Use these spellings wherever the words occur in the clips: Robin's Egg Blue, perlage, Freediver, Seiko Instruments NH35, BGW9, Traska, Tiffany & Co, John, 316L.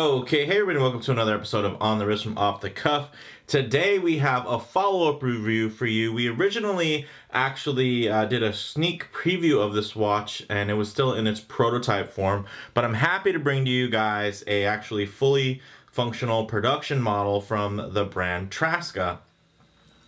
Okay, hey everybody, welcome to another episode of On the Wrist from Off the Cuff. Today we have a follow-up review for you. We originally actually did a sneak preview of this watch and it was still in its prototype form, but I'm happy to bring to you guys a actually fully functional production model from the brand Traska.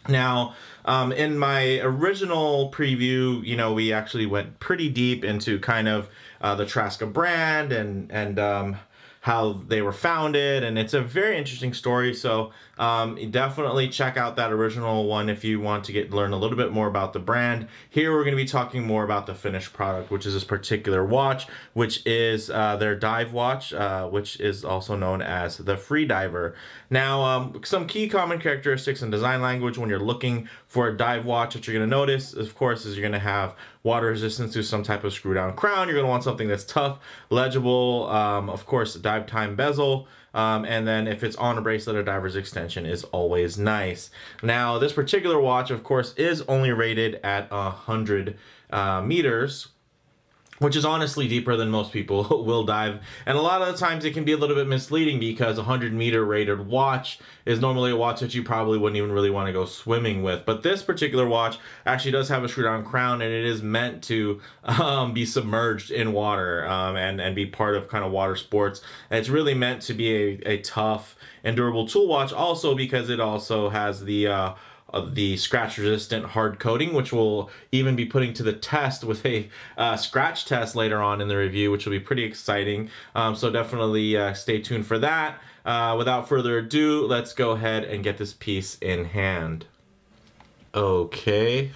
Now, in my original preview, you know, we actually went pretty deep into kind of the Traska brand and how they were founded, and it's a very interesting story. So definitely check out that original one if you want to learn a little bit more about the brand. Here we're going to be talking more about the finished product, which is this particular watch, which is their dive watch, which is also known as the Freediver. Now, some key common characteristics and design language when you're looking for a dive watch that you're going to notice, of course, is you're going to have water resistance to some type of screw down crown. You're going to want something that's tough, legible, of course, dive time bezel, and then if it's on a bracelet, a diver's extension is always nice. Now, this particular watch, of course, is only rated at 100 meters, which is honestly deeper than most people will dive. And a lot of the times it can be a little bit misleading because a 100 meter rated watch is normally a watch that you probably wouldn't even really want to go swimming with. But this particular watch actually does have a screw down crown, and it is meant to be submerged in water and be part of kind of water sports. And it's really meant to be a tough and durable tool watch, also because it also has the scratch resistant hard coating, which we'll even be putting to the test with a scratch test later on in the review, which will be pretty exciting. So definitely stay tuned for that. Without further ado, let's go ahead and get this piece in hand. Okay.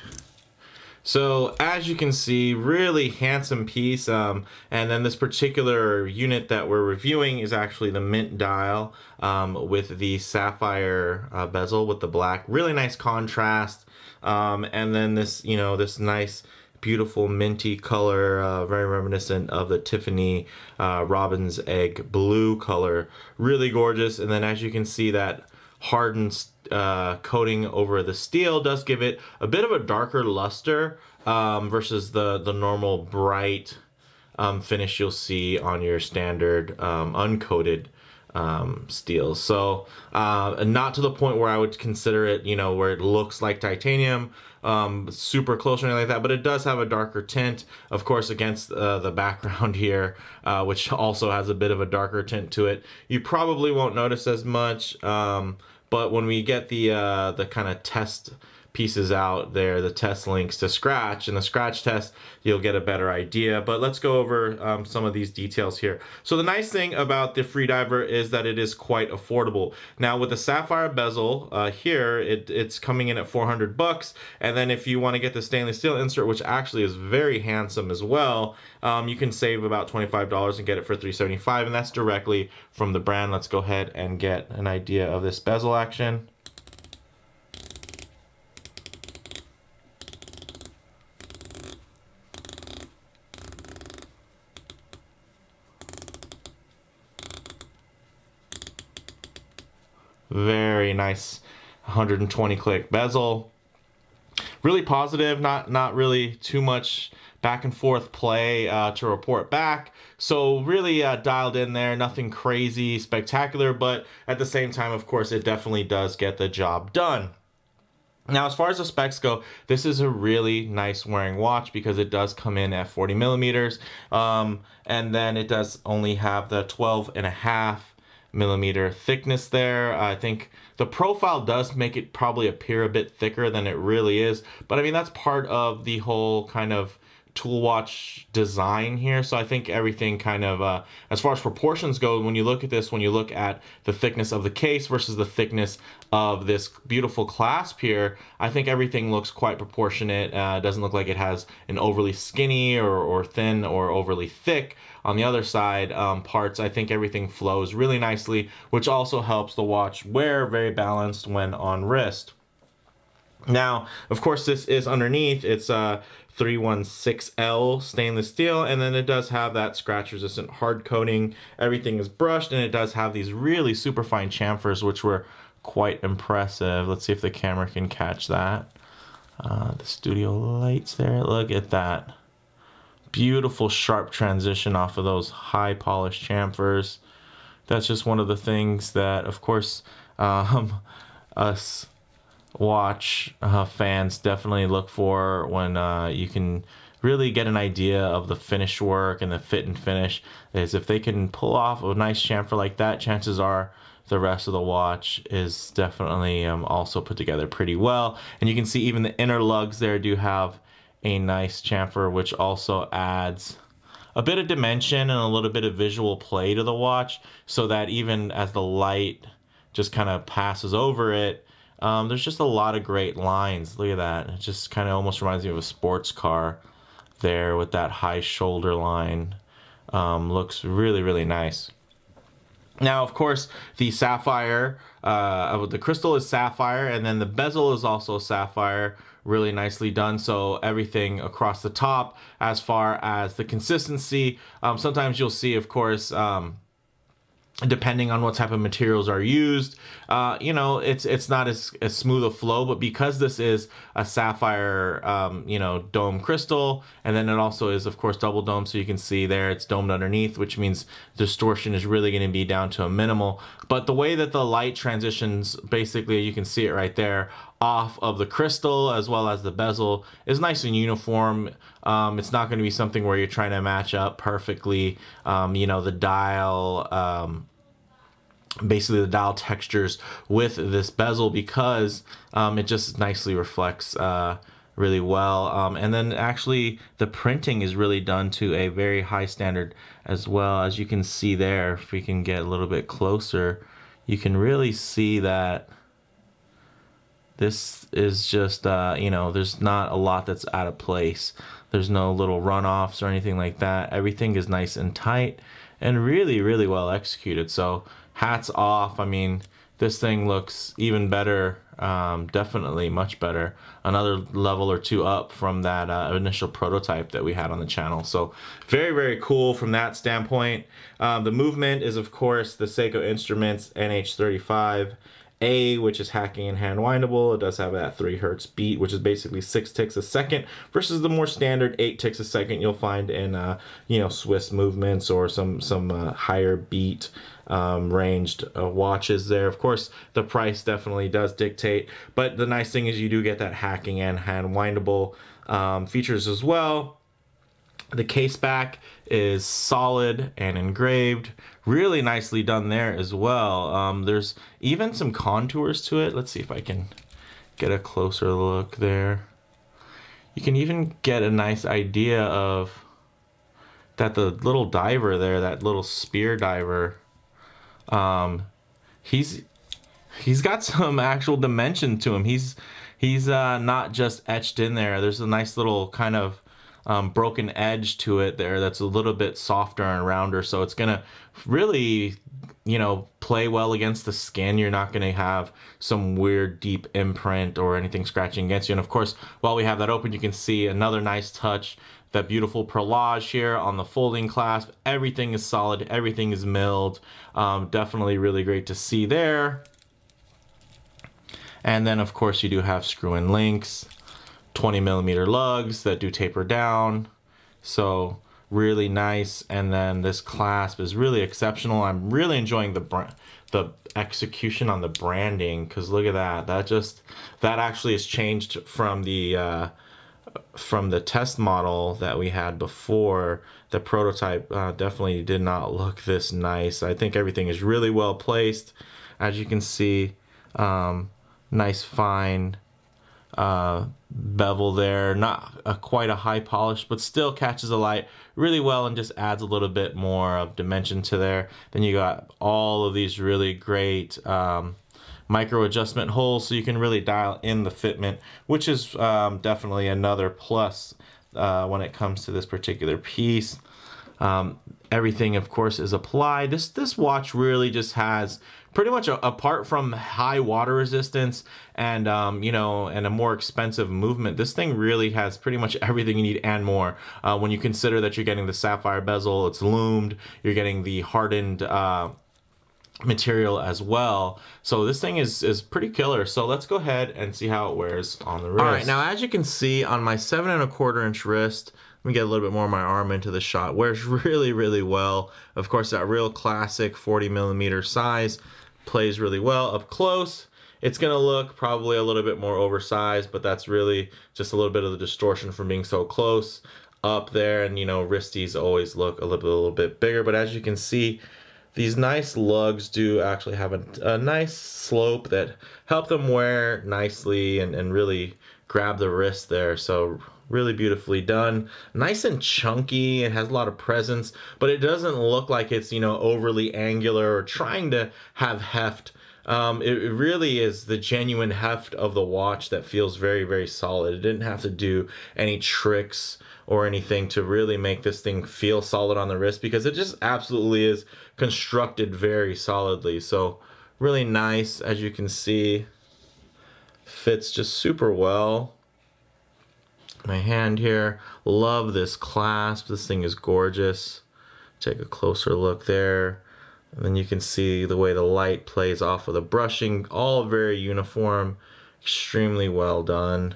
So as you can see, really handsome piece, and then this particular unit that we're reviewing is actually the mint dial with the sapphire bezel with the black. Really nice contrast, and then this, you know, this nice beautiful minty color, very reminiscent of the Tiffany Robin's Egg Blue color. Really gorgeous, and then as you can see, that hardened coating over the steel does give it a bit of a darker luster versus the normal bright finish you'll see on your standard uncoated steel. So not to the point where I would consider it, you know, where it looks like titanium super close or anything like that, but it does have a darker tint, of course, against the background here, which also has a bit of a darker tint to it. You probably won't notice as much, but when we get the kind of test pieces out there, the test links to scratch and the scratch test, you'll get a better idea. But let's go over some of these details here. So the nice thing about the Freediver is that it is quite affordable. Now with the sapphire bezel here, it's coming in at 400 bucks. And then if you want to get the stainless steel insert, which actually is very handsome as well, you can save about $25 and get it for $375, and that's directly from the brand. Let's go ahead and get an idea of this bezel action. Very nice 120 click bezel. Really positive, not really too much back and forth play to report back. So really dialed in there, nothing crazy spectacular, but at the same time, of course, it definitely does get the job done. Now, as far as the specs go, this is a really nice wearing watch because it does come in at 40 millimeters. And then it does only have the 12.5 millimeter thickness there. I think the profile does make it probably appear a bit thicker than it really is, but I mean, that's part of the whole kind of tool watch design here. So I think everything kind of, as far as proportions go, when you look at this, when you look at the thickness of the case versus the thickness of this beautiful clasp here, I think everything looks quite proportionate. It doesn't look like it has an overly skinny or thin or overly thick on the other side parts. I think everything flows really nicely, which also helps the watch wear very balanced when on wrist. Now, of course, this is underneath. It's 316L stainless steel, and then it does have that scratch resistant hard coating. Everything is brushed, and it does have these really super fine chamfers, which were quite impressive. Let's see if the camera can catch that. The studio lights there, look at that. Beautiful sharp transition off of those high polished chamfers. that's just one of the things that, of course, us watch fans definitely look for when you can really get an idea of the finish work and the fit and finish, is if they can pull off a nice chamfer like that, chances are the rest of the watch is definitely also put together pretty well. And you can see even the inner lugs there do have a nice chamfer, which also adds a bit of dimension and a little bit of visual play to the watch, so that even as the light just kind of passes over it, there's just a lot of great lines. Look at that. It just kind of almost reminds me of a sports car there with that high shoulder line. Looks really, really nice. Now, of course, the sapphire, the crystal is sapphire, and then the bezel is also sapphire. Really nicely done. So everything across the top, as far as the consistency, sometimes you'll see, of course, depending on what type of materials are used, you know, it's not as smooth a flow, but because this is a sapphire, you know, dome crystal, and then it also is, of course, double dome, so you can see there it's domed underneath, which means distortion is really going to be down to a minimal. But the way that the light transitions, basically, you can see it right there, off of the crystal as well as the bezel, is nice and uniform. It's not going to be something where you're trying to match up perfectly, you know, the dial, basically the dial textures with this bezel, because it just nicely reflects really well. And then actually the printing is really done to a very high standard as well. As you can see there, if we can get a little bit closer, you can really see that this is just, you know, there's not a lot that's out of place. There's no little runoffs or anything like that. Everything is nice and tight and really, really well executed. So hats off. I mean, this thing looks even better, definitely much better. Another level or two up from that initial prototype that we had on the channel. So very, very cool from that standpoint. The movement is, of course, the Seiko Instruments NH35. A, which is hacking and hand windable. It does have that 3 hertz beat, which is basically 6 ticks a second versus the more standard 8 ticks a second you'll find in you know, Swiss movements or some higher beat ranged watches there. Of course, the price definitely does dictate, but the nice thing is you do get that hacking and hand windable features as well. The case back is solid and engraved. Really nicely done there as well. There's even some contours to it. Let's see if I can get a closer look there. You can even get a nice idea of that the little diver there, that little spear diver, he's got some actual dimension to him. He's not just etched in there. There's a nice little kind of broken edge to it there that's a little bit softer and rounder, so it's gonna really, you know, play well against the skin. You're not gonna have some weird deep imprint or anything scratching against you. And of course, while we have that open, you can see another nice touch, that beautiful perlage here on the folding clasp. Everything is solid, everything is milled. Definitely really great to see there. And then of course you do have screw-in links, 20mm lugs that do taper down, so really nice. And then this clasp is really exceptional. I'm really enjoying the execution on the branding, because look at that. That actually has changed from the test model that we had before. The prototype definitely did not look this nice. I think everything is really well placed, as you can see. Nice fine bevel there, not quite a high polish, but still catches the light really well and just adds a little bit more of dimension to there. Then you got all of these really great micro adjustment holes, so you can really dial in the fitment, which is definitely another plus when it comes to this particular piece. Everything, of course, is applied. This watch really just has pretty much, apart from high water resistance and you know, and a more expensive movement, this thing really has pretty much everything you need and more. When you consider that you're getting the sapphire bezel, it's loomed, you're getting the hardened material as well. So this thing is pretty killer. So let's go ahead and see how it wears on the wrist. All right, now as you can see on my 7.25 inch wrist, Let me get a little bit more of my arm into the shot. Wears really, really well. Of course, that real classic 40mm size plays really well up close. It's gonna look probably a little bit more oversized, but that's really just a little bit of the distortion from being so close up there. And you know, wristies always look a little bit bigger, but as you can see, these nice lugs do actually have a nice slope that help them wear nicely and really grab the wrist there. So really beautifully done, nice and chunky. It has a lot of presence, but it doesn't look like it's, you know, overly angular or trying to have heft. It really is the genuine heft of the watch that feels very, very solid. It didn't have to do any tricks or anything to really make this thing feel solid on the wrist, because it just absolutely is constructed very solidly. So really nice, as you can see, fits just super well. My hand here, love this clasp. This thing is gorgeous. Take a closer look there. And then you can see the way the light plays off of the brushing, all very uniform, extremely well done.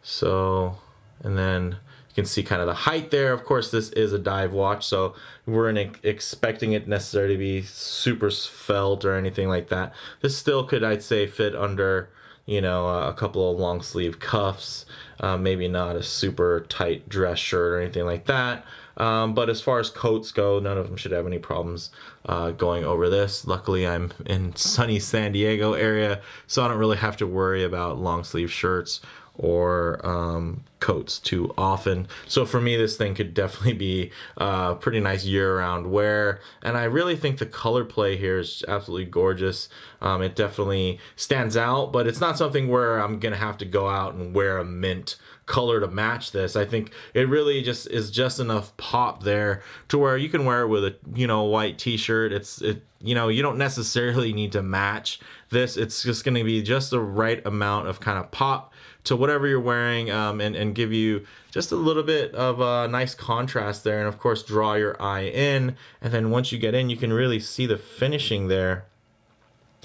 So, and then you can see kind of the height there. Of course, this is a dive watch, so we're not expecting it necessarily to be super felt or anything like that. This still could, I'd say, fit under, you know, a couple of long sleeve cuffs, maybe not a super tight dress shirt or anything like that. But as far as coats go, none of them should have any problems going over this. Luckily, I'm in sunny San Diego area, so I don't really have to worry about long sleeve shirts or coats too often. So for me, this thing could definitely be pretty nice year-round wear, and I really think the color play here is absolutely gorgeous. It definitely stands out, but it's not something where I'm gonna have to go out and wear a mint color to match this. I think it really just is just enough pop there to where you can wear it with a, you know, white t-shirt. It you know, you don't necessarily need to match this. It's just gonna be just the right amount of kind of pop to whatever you're wearing, and give you just a little bit of a nice contrast there, and of course draw your eye in. And then once you get in, you can really see the finishing there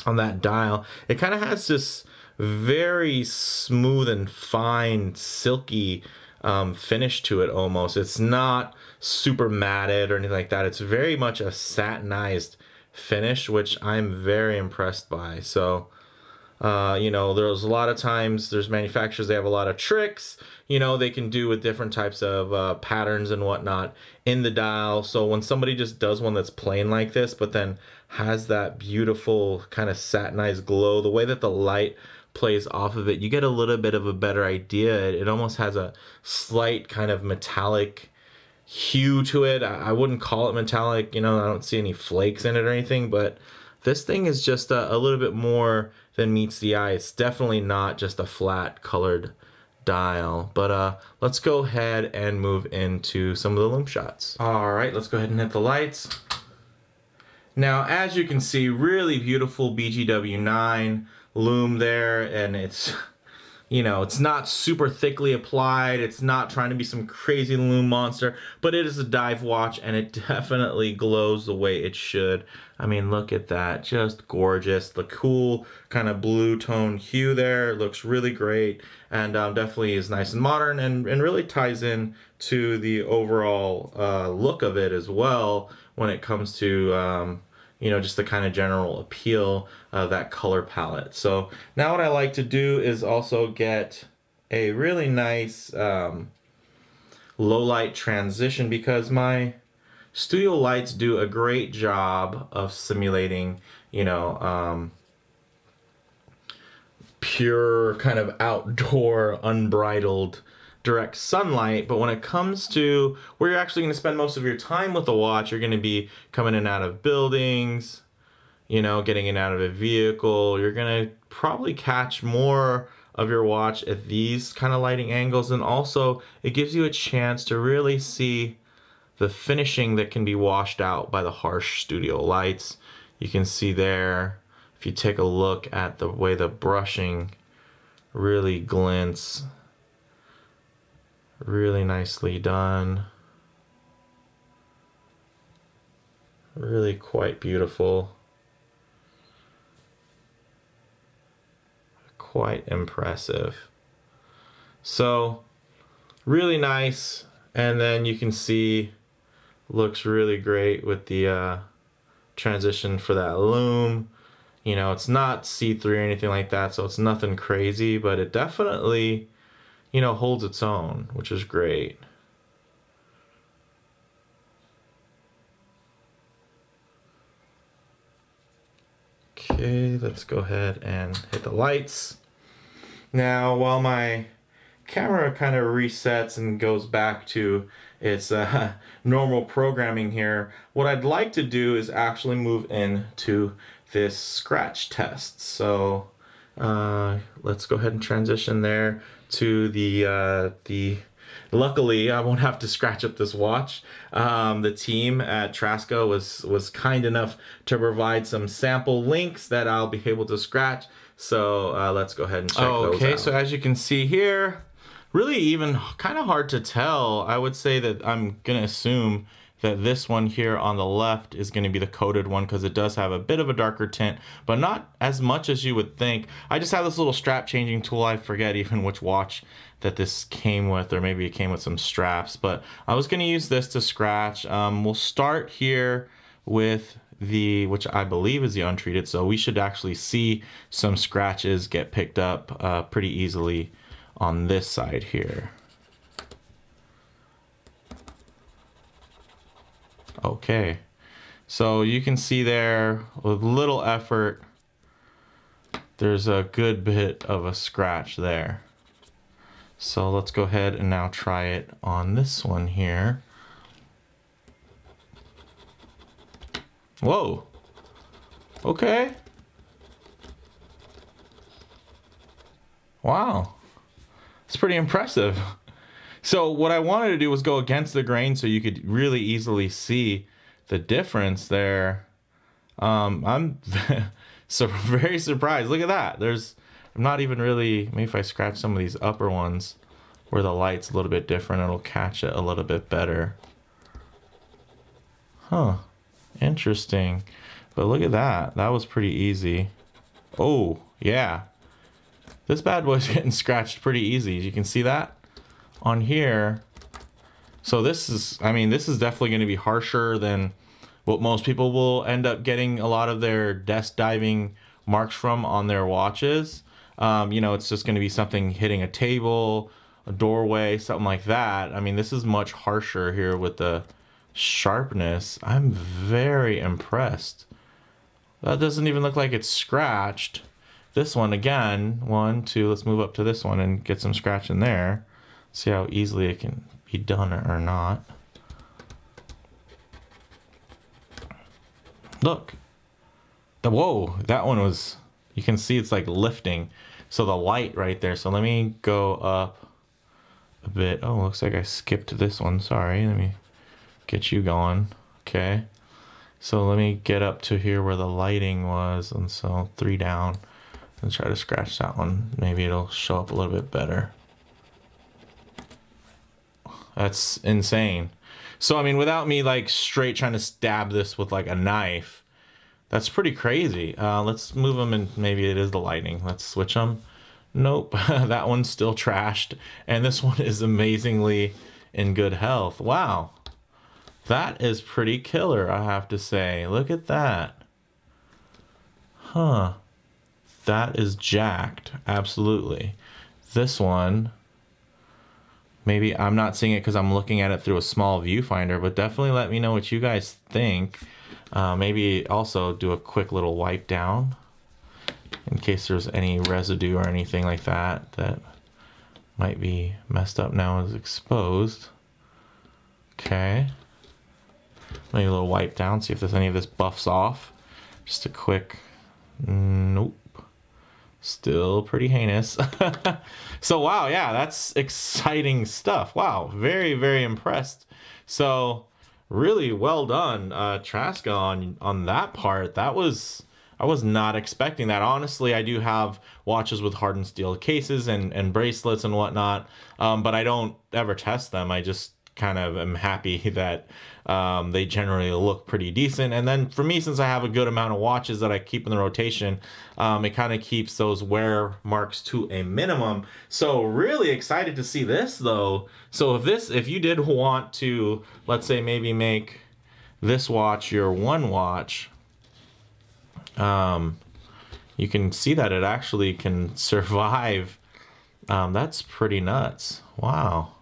on that dial. It kind of has this very smooth and fine, silky finish to it almost. It's not super matted or anything like that. It's very much a satinized finish, which I'm very impressed by. So you know, there's a lot of times there's manufacturers, they have a lot of tricks, you know, they can do with different types of patterns and whatnot in the dial. So when somebody just does one that's plain like this, but then has that beautiful kind of satinized glow, the way that the light plays off of it, you get a little bit of a better idea. It almost has a slight kind of metallic hue to it. I wouldn't call it metallic, you know, I don't see any flakes in it or anything, but this thing is just a little bit more than meets the eye. It's definitely not just a flat colored dial. But let's go ahead and move into some of the loom shots. All right, let's go ahead and hit the lights. Now, as you can see, really beautiful BGW9 loom there, and it's, you know, it's not super thickly applied. It's not trying to be some crazy loom monster, but it is a dive watch, and it definitely glows the way it should. I mean, look at that, just gorgeous. The cool kind of blue tone hue there looks really great, and definitely is nice and modern, and really ties in to the overall look of it as well when it comes to you know, just the kind of general appeal of that color palette. So now what I like to do is also get a really nice low light transition, because my studio lights do a great job of simulating, you know, pure kind of outdoor unbridled direct sunlight. But when it comes to where you're actually going to spend most of your time with the watch, you're going to be coming in and out of buildings, you know, getting in and out of a vehicle. You're going to probably catch more of your watch at these kind of lighting angles, and also it gives you a chance to really see the finishing that can be washed out by the harsh studio lights. You can see there, if you take a look at the way the brushing really glints, really nicely done, really quite beautiful, quite impressive. So Really nice. And then you can see, looks really great with the transition for that loom. You know, it's not see-through or anything like that, so it's nothing crazy, but it definitely, you know, holds its own, which is great. Okay, let's go ahead and hit the lights. Now, while my camera kind of resets and goes back to its normal programming here, what I'd like to do is actually move into this scratch test. So let's go ahead and transition there to the luckily I won't have to scratch up this watch. The team at Traska was kind enough to provide some sample links that I'll be able to scratch. So let's go ahead and check those out. Okay, so as you can see here, really even kind of hard to tell. I would say that I'm going to assume that this one here on the left is going to be the coated one because it does have a bit of a darker tint, but not as much as you would think. I just have this little strap changing tool. I forget even which watch that this came with, or maybe it came with some straps, but I was going to use this to scratch. We'll start here with the, which I believe is the untreated, so we should actually see some scratches get picked up pretty easily on this side here. Okay, so you can see there with little effort there's a good bit of a scratch there. So let's go ahead and now try it on this one here. Whoa, okay, wow, it's pretty impressive. So what I wanted to do was go against the grain so you could really easily see the difference there. I'm so very surprised. Look at that. There's, I'm not even really, maybe if I scratch some of these upper ones where the light's a little bit different, it'll catch it a little bit better. Huh, interesting. But look at that. That was pretty easy. Oh, yeah. This bad boy's getting scratched pretty easy. You can see that on here. So this is, I mean, this is definitely going to be harsher than what most people will end up getting a lot of their desk diving marks from on their watches. You know, it's just going to be something hitting a table, a doorway, something like that. I mean, this is much harsher here with the sharpness. I'm very impressed. That doesn't even look like it's scratched. This one again, one, two, let's move up to this one and get some scratch in there. See how easily it can be done or not. Look, whoa, that one was, you can see it's like lifting. So the light right there. So let me go up a bit. Oh, looks like I skipped this one. Sorry, let me get you going. Okay. So let me get up to here where the lighting was. And so 3 down and try to scratch that one. Maybe it'll show up a little bit better. That's insane. So, I mean, without me like straight trying to stab this with like a knife, that's pretty crazy. Let's move them, and maybe it is the lighting. Let's switch them. Nope, that one's still trashed. And this one is amazingly in good health. Wow, that is pretty killer, I have to say. Look at that. Huh, that is jacked, absolutely. This one, maybe I'm not seeing it because I'm looking at it through a small viewfinder, but definitely let me know what you guys think. Maybe also do a quick little wipe down in case there's any residue or anything like that that might be messed up now and is exposed. Okay. Maybe a little wipe down, see if there's any of this buffs off. Just a quick, nope. Still pretty heinous. So wow, yeah, that's exciting stuff. Wow, very, very impressed. So really well done, Traska, on that part. That was, I was not expecting that. Honestly, I do have watches with hardened steel cases and bracelets and whatnot, but I don't ever test them. I just kind of am happy that they generally look pretty decent. And then for me, since I have a good amount of watches that I keep in the rotation, it kind of keeps those wear marks to a minimum. So really excited to see this though. So if you did want to, let's say maybe make this watch your one watch, you can see that it actually can survive. That's pretty nuts. Wow.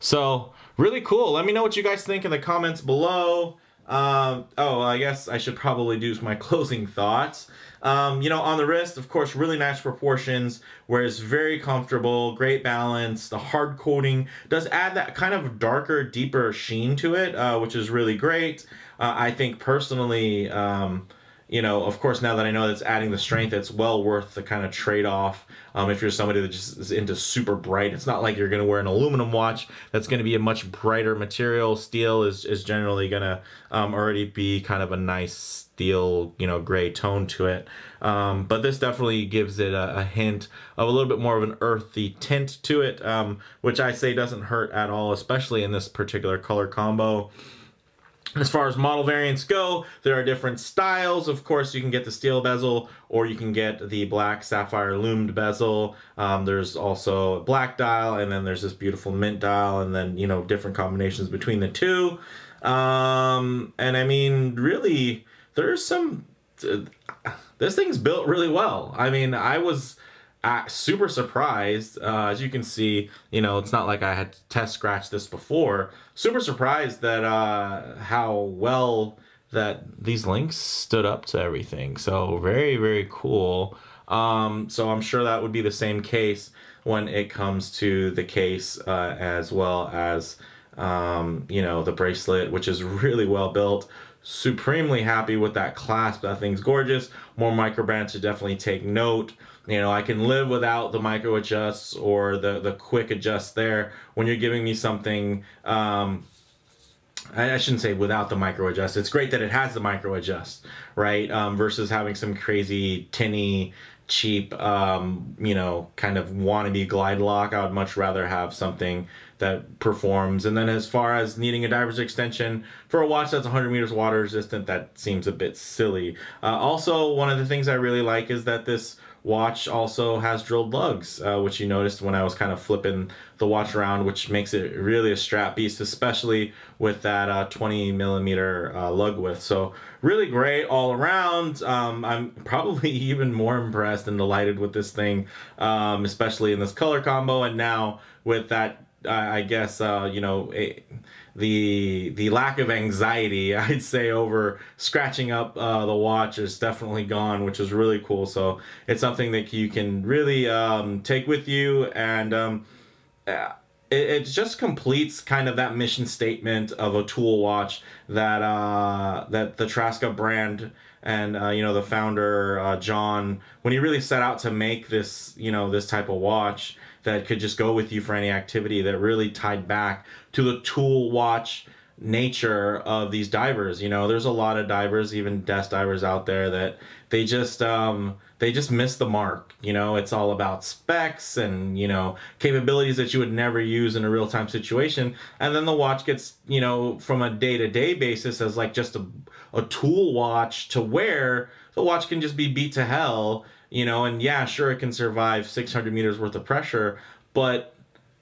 So really cool. Let me know what you guys think in the comments below. Oh, I guess I should probably do my closing thoughts. You know, on the wrist, of course, really nice proportions, wears very comfortable, great balance. The hard coating does add that kind of darker, deeper sheen to it, which is really great. I think personally, you know, of course, now that I know that's adding the strength, it's well worth the kind of trade-off. If you're somebody that just is into super bright, it's not like you're going to wear an aluminum watch. That's going to be a much brighter material. Steel is generally going to already be kind of a nice steel, you know, gray tone to it. But this definitely gives it a hint of a little bit more of an earthy tint to it, which I say doesn't hurt at all, especially in this particular color combo. As far as model variants go, there are different styles. Of course, you can get the steel bezel, or you can get the black sapphire loomed bezel. There's also a black dial, and then there's this beautiful mint dial, and then, you know, different combinations between the two. And I mean, really, there's some... this thing's built really well. I mean, I was... super surprised. As you can see, you know, it's not like I had test scratched this before. Super surprised that how well that these links stood up to everything. So very, very cool. So I'm sure that would be the same case when it comes to the case, as well as, you know, the bracelet, which is really well built. Supremely happy with that clasp. That thing's gorgeous. More micro brands should definitely take note. You know, I can live without the micro adjusts or the quick adjust there. When you're giving me something, I shouldn't say without the micro adjust. It's great that it has the micro adjust, right? Versus having some crazy tinny, cheap, you know, kind of wannabe glide lock. I would much rather have something that performs. And then as far as needing a diver's extension for a watch that's 100 meters water resistant, that seems a bit silly. Also, one of the things I really like is that this watch also has drilled lugs, which you noticed when I was kind of flipping the watch around, which makes it really a strap beast, especially with that 20 millimeter lug width. So really great all around. I'm probably even more impressed and delighted with this thing, especially in this color combo. And now with that, I guess, you know, the lack of anxiety, I'd say, over scratching up the watch is definitely gone, which is really cool. So it's something that you can really take with you, and it just completes kind of that mission statement of a tool watch that that the Traska brand and you know, the founder John, when he really set out to make this, you know, this type of watch that could just go with you for any activity, that really tied back to the tool watch nature of these divers. You know, there's a lot of divers, even desk divers out there, that they just miss the mark. You know, it's all about specs and, you know, capabilities that you would never use in a real-time situation. And then the watch gets, you know, from a day-to-day basis as like just a tool watch to wear, the watch can just be beat to hell. You know, and yeah, sure, it can survive 600 meters worth of pressure, but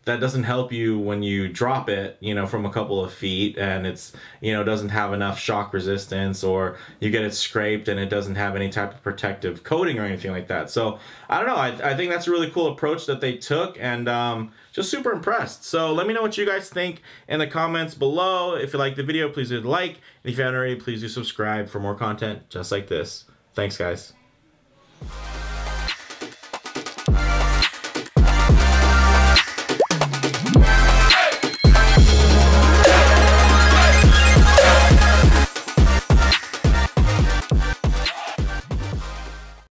that doesn't help you when you drop it, you know, from a couple of feet, and it's, you know, doesn't have enough shock resistance, or you get it scraped and it doesn't have any type of protective coating or anything like that. So I don't know. I think that's a really cool approach that they took, and just super impressed. So let me know what you guys think in the comments below. If you like the video, please do like, and if you haven't already, please do subscribe for more content just like this. Thanks, guys.